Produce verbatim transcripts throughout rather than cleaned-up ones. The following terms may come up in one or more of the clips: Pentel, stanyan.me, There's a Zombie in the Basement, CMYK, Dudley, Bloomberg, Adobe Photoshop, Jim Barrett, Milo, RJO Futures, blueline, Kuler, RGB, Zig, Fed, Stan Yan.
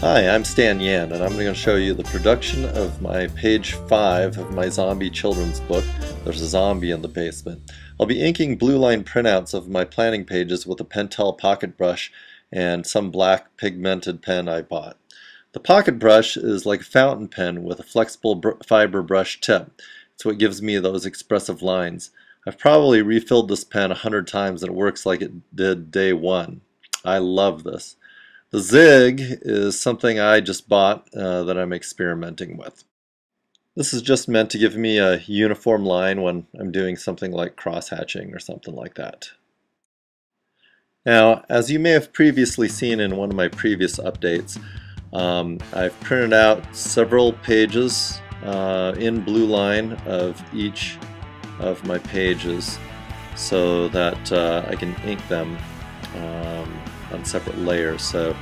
Hi, I'm Stan Yan, and I'm going to show you the production of my page five of my zombie children's book, There's a Zombie in the Basement. I'll be inking blue line printouts of my planning pages with a Pentel pocket brush and some black pigmented pen I bought. The pocket brush is like a fountain pen with a flexible br fiber brush tip. It's what gives me those expressive lines. I've probably refilled this pen a hundred times and it works like it did day one. I love this. The Zig is something I just bought uh, that I'm experimenting with. This is just meant to give me a uniform line when I'm doing something like cross-hatching or something like that. Now, as you may have previously seen in one of my previous updates, um, I've printed out several pages uh, in blue line of each of my pages so that uh, I can ink them um, on separate layers. So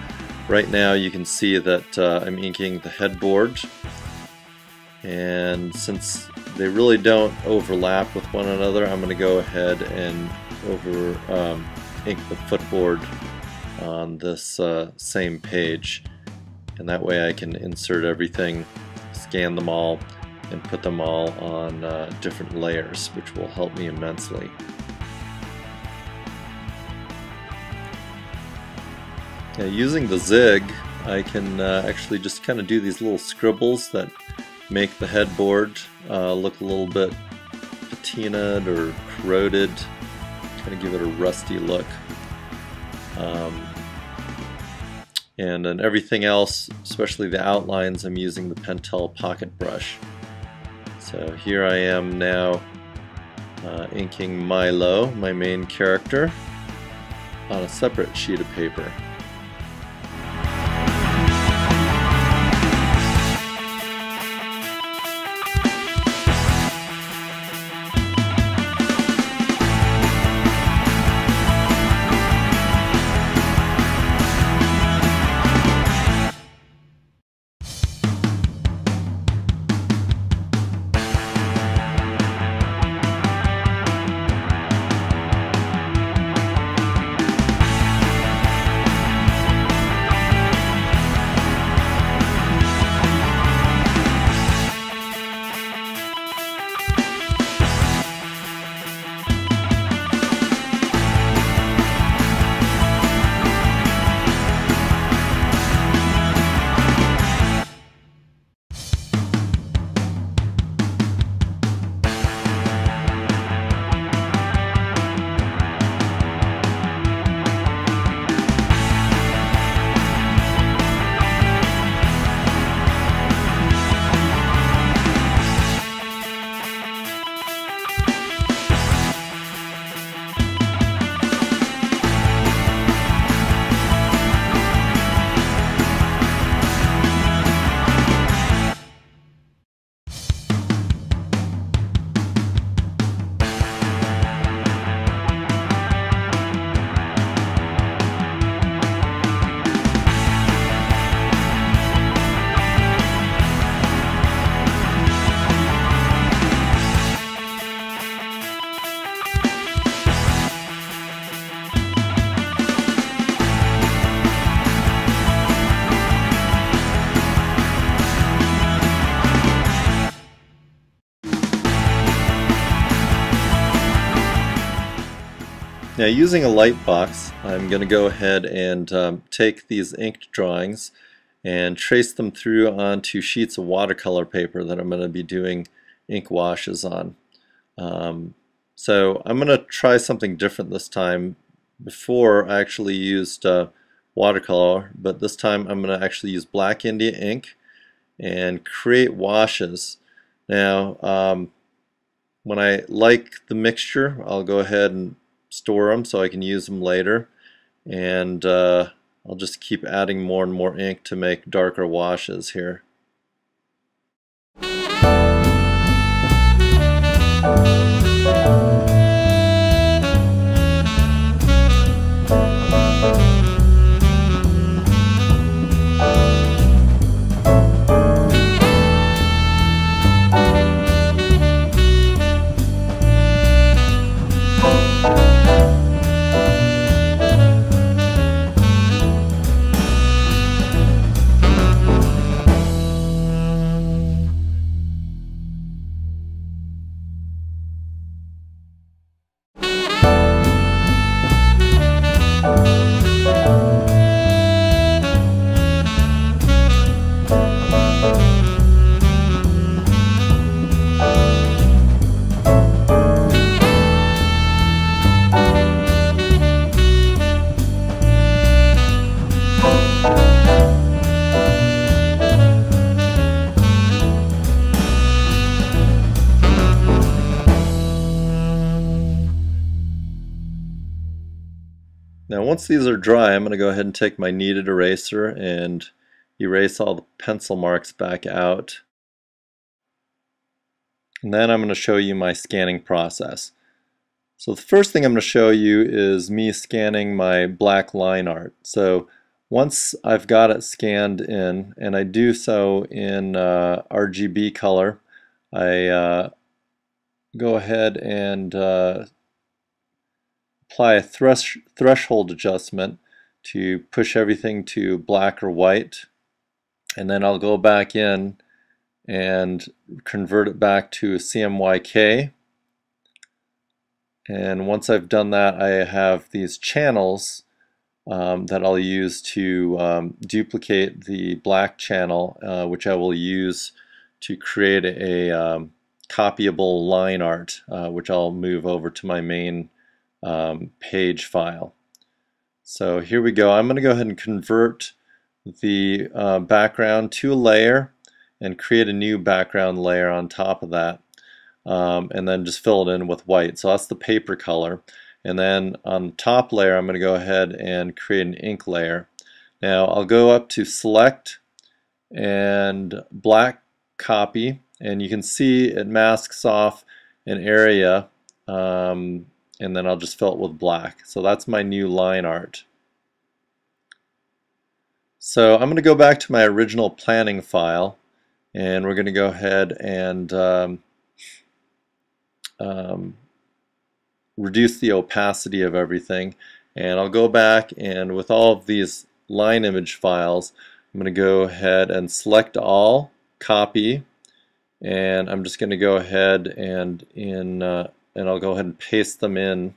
right now you can see that uh, I'm inking the headboard, and since they really don't overlap with one another, I'm going to go ahead and over um, ink the footboard on this uh, same page, and that way I can insert everything, scan them all, and put them all on uh, different layers, which will help me immensely. Now, using the Zig, I can uh, actually just kind of do these little scribbles that make the headboard uh, look a little bit patinaed or corroded, kind of give it a rusty look. Um, and then everything else, especially the outlines, I'm using the Pentel pocket brush. So here I am now uh, inking Milo, my main character, on a separate sheet of paper. Now, using a light box, I'm going to go ahead and um, take these inked drawings and trace them through onto sheets of watercolor paper that I'm going to be doing ink washes on. Um, so I'm going to try something different this time. Before, I actually used uh, watercolor, but this time I'm going to actually use Black India ink and create washes. Now, um, when I like the mixture, I'll go ahead and store them so I can use them later, and uh, I'll just keep adding more and more ink to make darker washes here. Now once these are dry, I'm going to go ahead and take my kneaded eraser and erase all the pencil marks back out. And then I'm going to show you my scanning process. So the first thing I'm going to show you is me scanning my black line art. So once I've got it scanned in, and I do so in uh, R G B color, I uh, go ahead and uh, apply a thresh threshold adjustment to push everything to black or white, and then I'll go back in and convert it back to C M Y K. And once I've done that, I have these channels um, that I'll use to um, duplicate the black channel, uh, which I will use to create a um, copyable line art, uh, which I'll move over to my main um, page file. So here we go. I'm going to go ahead and convert the uh, background to a layer and create a new background layer on top of that, um, and then just fill it in with white. So that's the paper color. And then on the top layer, I'm going to go ahead and create an ink layer. Now I'll go up to Select and Black Copy, and you can see it masks off an area, um, and then I'll just fill it with black. So that's my new line art. So I'm going to go back to my original planning file, and we're going to go ahead and um, um, reduce the opacity of everything. And I'll go back, and with all of these line image files, I'm going to go ahead and select all, copy, and I'm just going to go ahead and in uh, and I'll go ahead and paste them in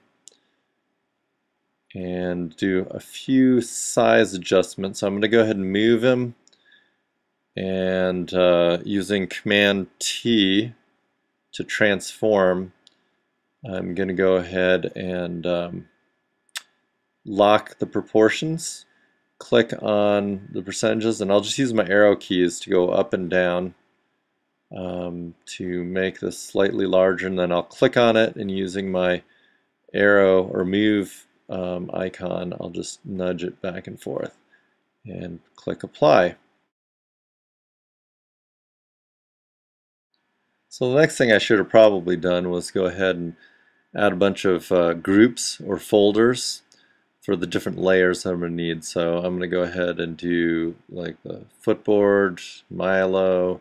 and do a few size adjustments. So I'm going to go ahead and move him, and uh, using Command T to transform, I'm going to go ahead and um, lock the proportions, click on the percentages, and I'll just use my arrow keys to go up and down um, to make this slightly larger, and then I'll click on it, and using my arrow or move Um, icon, I'll just nudge it back and forth and click apply. So the next thing I should have probably done was go ahead and add a bunch of uh, groups or folders for the different layers I'm going to need. So I'm going to go ahead and do like the footboard, Milo,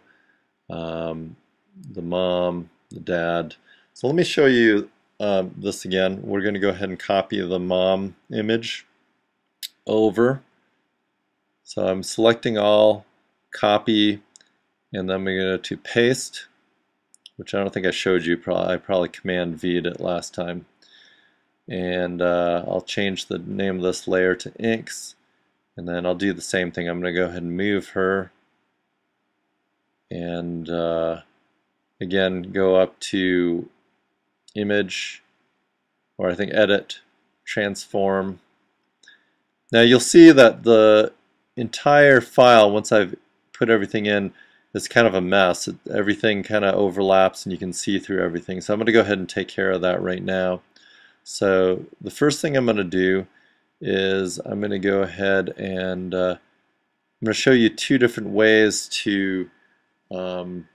um, the mom, the dad. So let me show you Um, this again. We're going to go ahead and copy the mom image over. So I'm selecting all, copy, and then we go to paste, which I don't think I showed you. Probably, I probably Command V'd it last time. And uh, I'll change the name of this layer to inks, and then I'll do the same thing. I'm going to go ahead and move her, and uh, again go up to image, or I think edit, transform. Now you'll see that the entire file, once I've put everything in, is kind of a mess. It, everything kind of overlaps and you can see through everything. So I'm going to go ahead and take care of that right now. So the first thing I'm going to do is I'm going to go ahead and uh, I'm going to show you two different ways to um,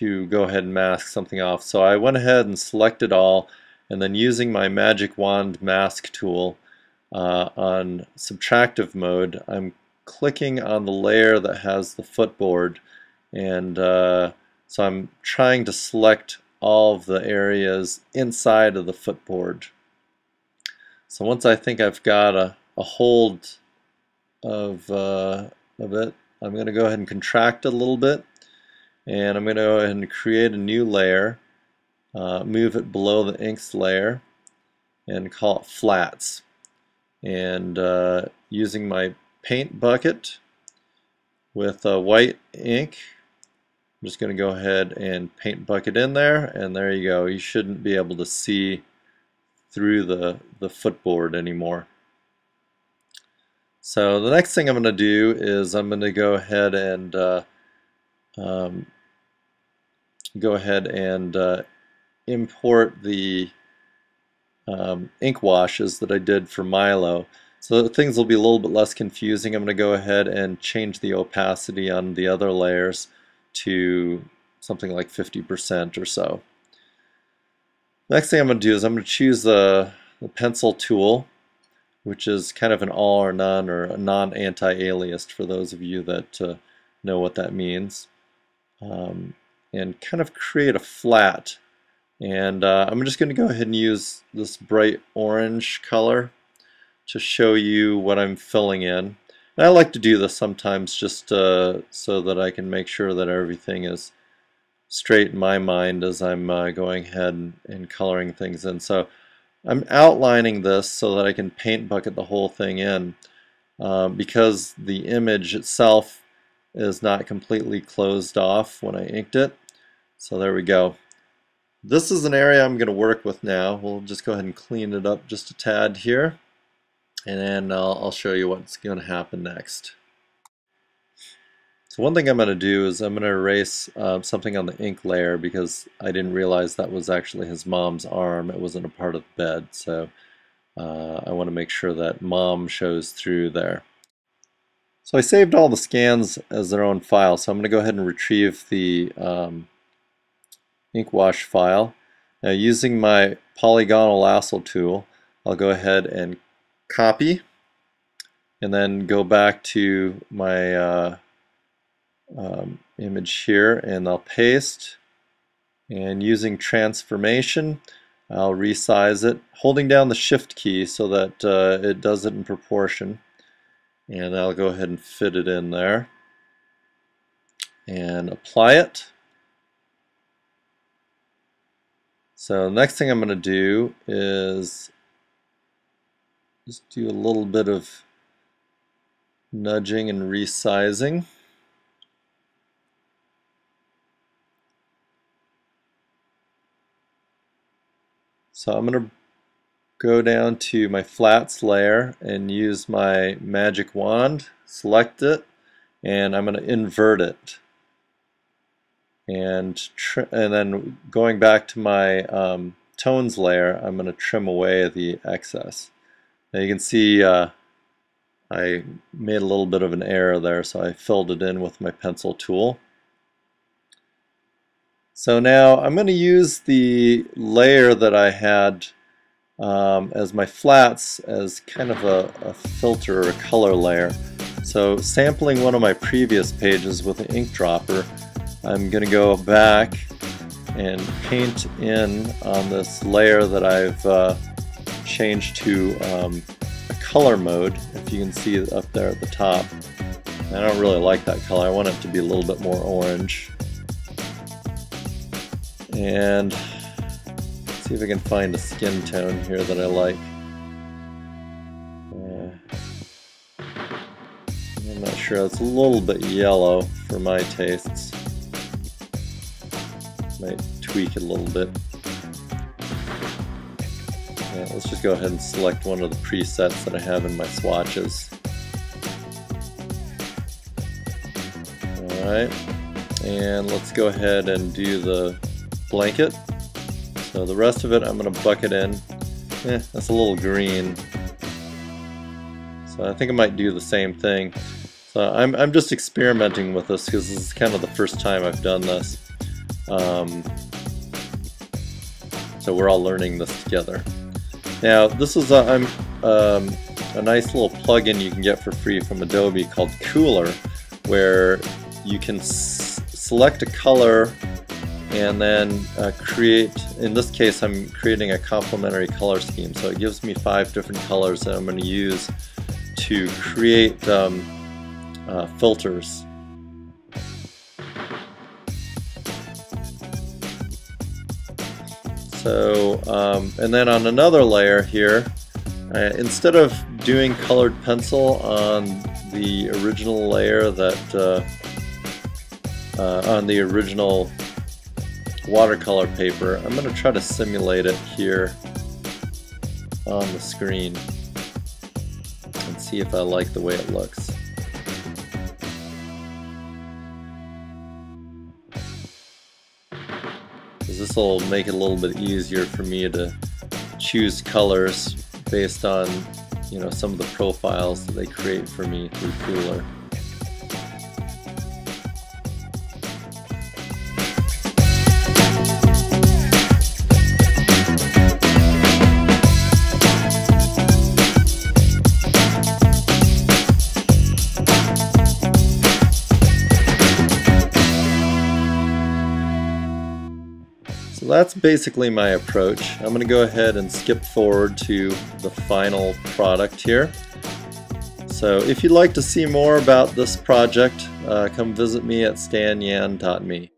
to go ahead and mask something off. So I went ahead and selected all, and then using my magic wand mask tool uh, on subtractive mode, I'm clicking on the layer that has the footboard, and uh, so I'm trying to select all of the areas inside of the footboard. So once I think I've got a, a hold of, uh, of it, I'm going to go ahead and contract a little bit, and I'm going to go ahead and create a new layer, uh, move it below the inks layer, and call it flats. And uh, using my paint bucket with a white ink, I'm just going to go ahead and paint bucket in there, and there you go. You shouldn't be able to see through the, the footboard anymore. So the next thing I'm going to do is I'm going to go ahead and uh, Um, go ahead and uh, import the um, ink washes that I did for Milo. So things will be a little bit less confusing. I'm going to go ahead and change the opacity on the other layers to something like fifty percent or so. Next thing I'm going to do is I'm going to choose the, the pencil tool, which is kind of an all or none or a non-anti-aliased for those of you that uh, know what that means. Um, and kind of create a flat. And uh, I'm just going to go ahead and use this bright orange color to show you what I'm filling in. And I like to do this sometimes just uh, so that I can make sure that everything is straight in my mind as I'm uh, going ahead and, and coloring things in. So I'm outlining this so that I can paint bucket the whole thing in uh, because the image itself is not completely closed off when I inked it. So there we go. This is an area I'm going to work with now. We'll just go ahead and clean it up just a tad here, and then I'll, I'll show you what's going to happen next. So one thing I'm going to do is I'm going to erase uh, something on the ink layer because I didn't realize that was actually his mom's arm. It wasn't a part of the bed, so uh, I want to make sure that mom shows through there. So I saved all the scans as their own file, so I'm going to go ahead and retrieve the um, ink wash file. Now using my polygonal lasso tool, I'll go ahead and copy and then go back to my uh, um, image here, and I'll paste, and using transformation I'll resize it, holding down the shift key so that uh, it does it in proportion, and I'll go ahead and fit it in there and apply it. So next thing I'm going to do is just do a little bit of nudging and resizing. So I'm going to go down to my flats layer and use my magic wand, select it, and I'm going to invert it. And, tr and then going back to my um, tones layer, I'm going to trim away the excess. Now you can see uh, I made a little bit of an error there, so I filled it in with my pencil tool. So now I'm going to use the layer that I had um, as my flats as kind of a, a filter or a color layer. So sampling one of my previous pages with an ink dropper, I'm going to go back and paint in on this layer that I've uh, changed to um, a color mode, if you can see it up there at the top. And I don't really like that color. I want it to be a little bit more orange. And let's see if I can find a skin tone here that I like. Uh, I'm not sure. It's a little bit yellow for my tastes. Might tweak it a little bit. Yeah, let's just go ahead and select one of the presets that I have in my swatches. Alright, and let's go ahead and do the blanket. So the rest of it I'm going to bucket in. Eh, that's a little green. So I think I might do the same thing. So I'm, I'm just experimenting with this because this is kind of the first time I've done this. Um, so we're all learning this together. Now this is a, I'm, um, a nice little plugin you can get for free from Adobe called Kuler, where you can s select a color and then uh, create, in this case I'm creating a complementary color scheme, so it gives me five different colors that I'm going to use to create um, uh, filters. So, um, and then on another layer here, uh, instead of doing colored pencil on the original layer that, uh, uh, on the original watercolor paper, I'm going to try to simulate it here on the screen and see if I like the way it looks. This will make it a little bit easier for me to choose colors based on, you know, some of the profiles that they create for me through Kuler. So that's basically my approach. I'm going to go ahead and skip forward to the final product here. So if you'd like to see more about this project, uh, come visit me at stan yan dot me.